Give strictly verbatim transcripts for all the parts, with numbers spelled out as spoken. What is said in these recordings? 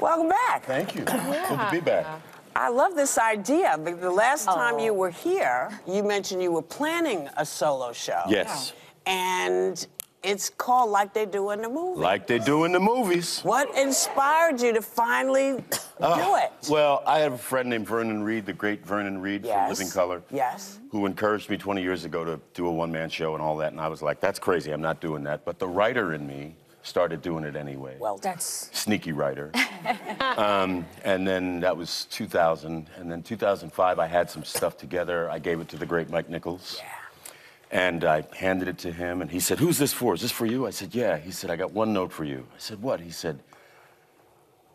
Welcome back. Thank you. Yeah. Good to be back. I love this idea. But the last oh. time you were here, you mentioned you were planning a solo show. Yes. Yeah. And it's called Like They Do In The Movies. Like They Do In The Movies. What inspired you to finally uh, do it? Well, I have a friend named Vernon Reed, the great Vernon Reed yes. from Living Color. Yes. Who encouraged me twenty years ago to do a one-man show and all that. And I was like, that's crazy, I'm not doing that. But the writer in me started doing it anyway. Well, that's... Sneaky writer. um, and then that was two thousand. And then two thousand five, I had some stuff together. I gave it to the great Mike Nichols. Yeah. And I handed it to him, and he said, who's this for? Is this for you? I said, yeah. He said, I got one note for you. I said, what? He said,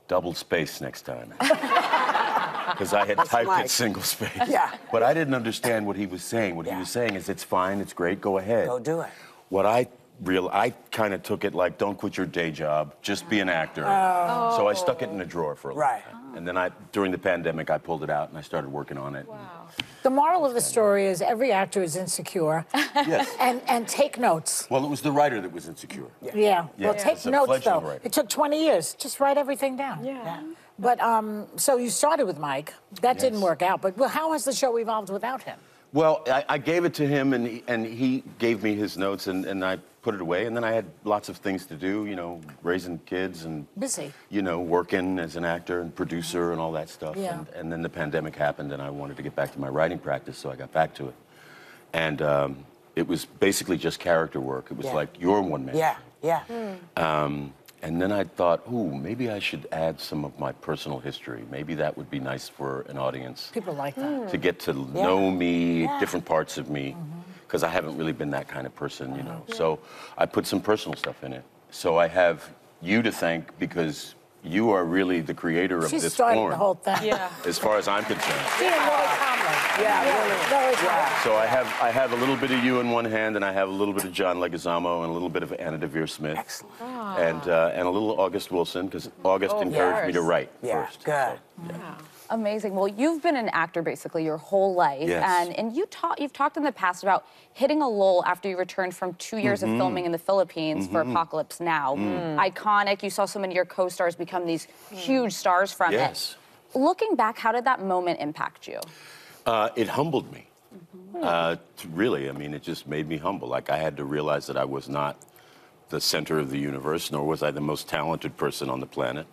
double space next time. Because I had That's typed Mike. It single space. Yeah. But I didn't understand what he was saying. What yeah. he was saying is, it's fine, it's great, go ahead. Go do it. What I real, I kind of took it like, don't quit your day job, just be an actor. Oh. So I stuck it in a drawer for a little right. time. And then I, during the pandemic, I pulled it out and I started working on it. Wow. The moral of the story is every actor is insecure. Yes. And, and take notes. Well, it was the writer that was insecure. Yeah. yeah. yeah. Well, take yeah. notes, though. Writer. It took twenty years. Just write everything down. Yeah. yeah. But, um, so you started with Mike. That yes. didn't work out. But well, how has the show evolved without him? Well, I, I gave it to him, and he, and he gave me his notes, and, and I put it away. And then I had lots of things to do, you know, raising kids and... Busy. You know, working as an actor and producer and all that stuff. Yeah. And, and then the pandemic happened, and I wanted to get back to my writing practice, so I got back to it. And um, it was basically just character work. It was yeah. like your one-man. Yeah, yeah. Mm. Um, and then I thought, ooh, maybe I should add some of my personal history. Maybe that would be nice for an audience. People like that. Mm. To get to yeah. know me, yeah. different parts of me, because mm-hmm. I haven't really been that kind of person, you know. Mm-hmm. So I put some personal stuff in it. So I have you to thank, because you are really the creator of she this form. She started the whole thing. Yeah. As far as I'm concerned. She and Lloyd Tomlin. Yeah, yeah. Really. yeah. So I have, I have a little bit of you in one hand, and I have a little bit of John Leguizamo, and a little bit of Anna Deavere Smith. Excellent. Aww. And uh, and a little August Wilson, because August oh, encouraged yours. me to write yeah. first. Good. So, yeah. Wow. Amazing. Well, you've been an actor basically your whole life, yes. and and you talk, you've talked in the past about hitting a lull after you returned from two years mm-hmm. of filming in the Philippines mm-hmm. for Apocalypse Now. Mm. Iconic. You saw so many of your co-stars become these mm. huge stars from yes. it. Looking back, how did that moment impact you? Uh, it humbled me. Mm-hmm. uh, really, I mean, it just made me humble. Like, I had to realize that I was not the center of the universe, nor was I the most talented person on the planet.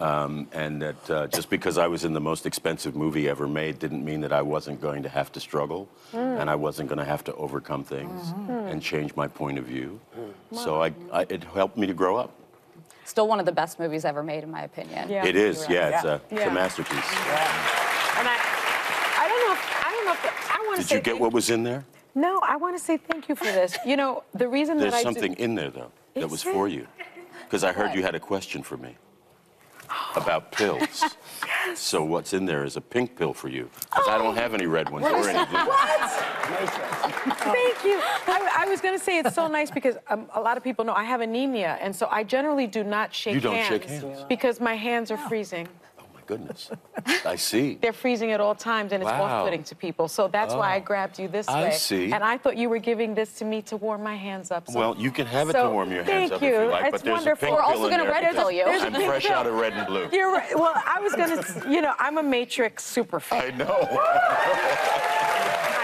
Um, and that uh, just because I was in the most expensive movie ever made didn't mean that I wasn't going to have to struggle mm. and I wasn't going to have to overcome things mm-hmm. and change my point of view. Mm. So I, I, it helped me to grow up. Still one of the best movies ever made, in my opinion. Yeah. It is, yeah, yeah. It's, a, yeah. it's a masterpiece. Yeah. And I, I don't know if, I don't know if, the, I want to say... Did you get what was in there? No, I want to say thank you for this. You know, the reason There's that I There's something do... in there, though, that is was it? for you. Because I heard you had a question for me. About pills. Yes. So what's in there is a pink pill for you, because oh. I don't have any red ones or any blue ones. What? Thank you. I, I was going to say, it's so nice because um, a lot of people know I have anemia, and so I generally do not shake hands. You don't hands shake hands? Because my hands are oh. freezing. Oh, my goodness. I see. They're freezing at all times, and it's wow. off-putting to people, so that's oh. why I grabbed you this I way. I see. And I thought you were giving this to me to warm my hands up. So. Well, you can have it so, to warm your hands up you. if you like, it's but there's wonderful. a pink We're also going to red pill you. I'm fresh out of red and blue. You're right. Well, I was going to, you know, I'm a Matrix super fan. I know. I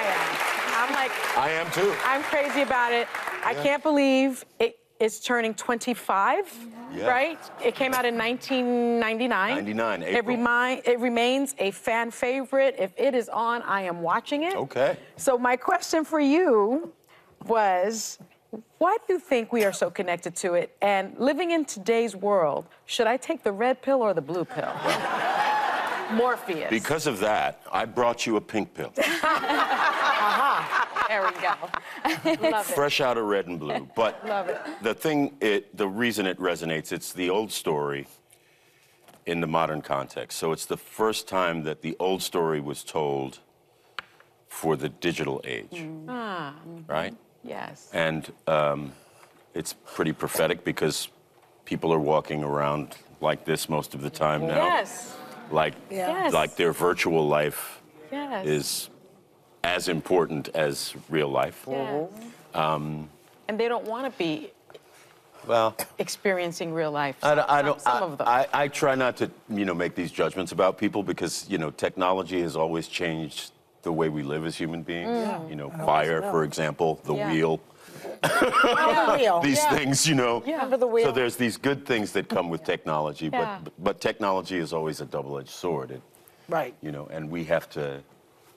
am. I'm like... I am, too. I'm crazy about it. Yeah. I can't believe it. Is turning twenty-five, yeah. right? It came out in nineteen ninety-nine. ninety-nine, April. It, remi it remains a fan favorite. If it is on, I am watching it. Okay. So my question for you was, why do you think we are so connected to it? And living in today's world, should I take the red pill or the blue pill? Morpheus. Because of that, I brought you a pink pill. Uh-huh. There we go. Love it. Fresh out of red and blue. But Love it. the thing, it, the reason it resonates, it's the old story in the modern context. So it's the first time that the old story was told for the digital age. Mm. Ah. Right? Yes. And um, it's pretty prophetic because people are walking around like this most of the time now. Yes. Like, yes. like their virtual life yes. is... as important as real life. Yes. Um, and they don't want to be well, experiencing real life. Some, I, I don't. Some, some I, of them. I, I try not to, you know, make these judgments about people because, you know, technology has always changed the way we live as human beings. Mm. You know, fire, for example, the yeah. wheel. the wheel. These yeah. things, you know. Yeah. Under the wheel. So there's these good things that come with technology, yeah. but but technology is always a double-edged sword. It, right. You know, and we have to.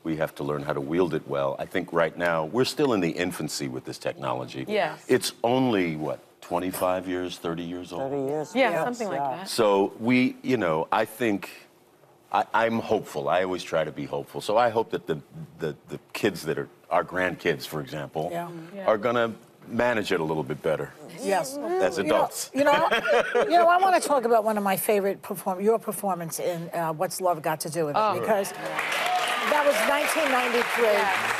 We have to learn how to wield it well. I think right now, we're still in the infancy with this technology. Yeah. It's only, what, twenty-five years, thirty years old? thirty years. Yeah, yes. something like that. So we, you know, I think, I, I'm hopeful. I always try to be hopeful. So I hope that the, the, the kids that are, our grandkids, for example, yeah. Yeah. are gonna manage it a little bit better. Yes. As adults. You know, you know, you know I wanna talk about one of my favorite, perform your performance in uh, What's Love Got to Do With It? Oh. Because. Yeah. That was nineteen ninety-three. Yes.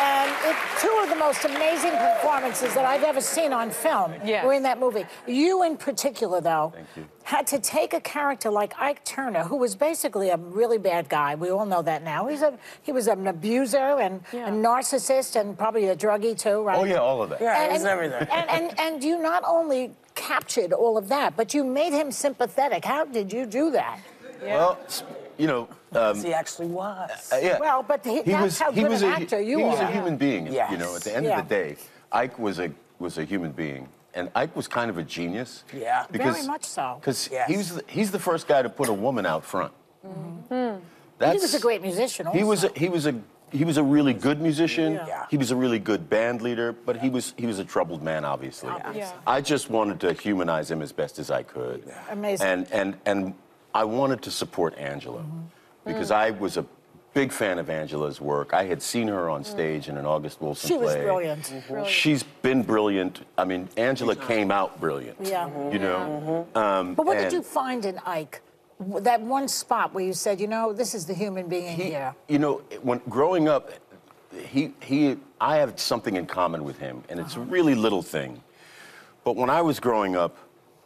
And it, two of the most amazing performances that I've ever seen on film yes. were in that movie. You in particular, though, Thank you. had to take a character like Ike Turner, who was basically a really bad guy. We all know that now. He's a, he was an abuser and yeah. a narcissist and probably a druggie, too, right? Oh, yeah, all of that. Yeah, and, it was everything. And, and, and, and you not only captured all of that, but you made him sympathetic. How did you do that? Yeah. Well, you know, um, he actually was. Uh, yeah. Well, but he, he that's was, how he good was an a, actor you he are. He was a human being. Yes. You know, at the end yeah. of the day, Ike was a was a human being, and Ike was kind of a genius. Yeah, because, very much so. Because yes. he was the, he's the first guy to put a woman out front. Mm-hmm. That's, he was a great musician. Also. He was a, he was a he was a really good musician. Yeah. He was a really good band leader, but yeah. he was he was a troubled man, obviously. obviously. Yeah. I just wanted to humanize him as best as I could. Yeah. Amazing. And and and. I wanted to support Angela mm-hmm. because mm. I was a big fan of Angela's work. I had seen her on stage mm. in an August Wilson she play. She was brilliant. Mm-hmm. brilliant. She's been brilliant. I mean, Angela came out brilliant. Yeah. Mm-hmm. You know? Mm-hmm. um, but what did you find in Ike? That one spot where you said, you know, this is the human being he, here. You know, when growing up, he, he, I have something in common with him, and it's uh-huh. a really little thing. But when I was growing up,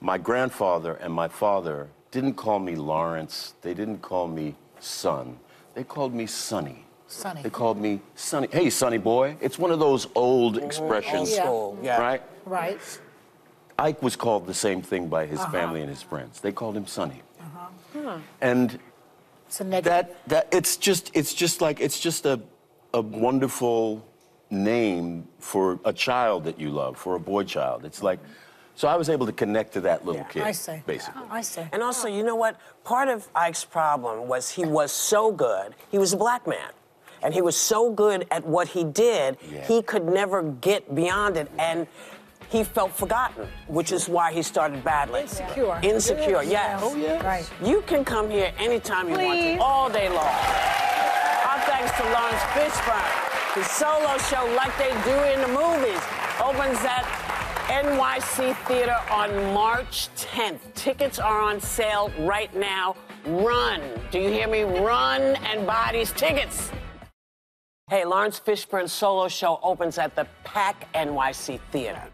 my grandfather and my father didn't call me Laurence. They didn't call me son. They called me Sonny. Sonny. They called me Sonny. Hey, Sonny boy. It's one of those old expressions, oh, yeah. right? Right. Ike was called the same thing by his uh-huh. family and his friends. They called him Sonny. Uh-huh. Huh. And it's a negative. That that it's just it's just like it's just a a wonderful name for a child that you love, for a boy child. It's like. So I was able to connect to that little yeah, kid, I see. basically. I see. And also, you know what? Part of Ike's problem was he was so good. He was a black man. And he was so good at what he did, yeah. he could never get beyond it. And he felt forgotten, which is why he started battling. Insecure. Insecure, yes. yes. Oh, yes. Right. You can come here anytime you Please. want to, all day long. Our thanks to Laurence Fishburne. His solo show, Like They Do in the Movies, opens at N Y C Theater on March tenth. Tickets are on sale right now. Run. Do you hear me? Run and buy these tickets. Hey, Laurence Fishburne's solo show opens at the Pack N Y C Theater.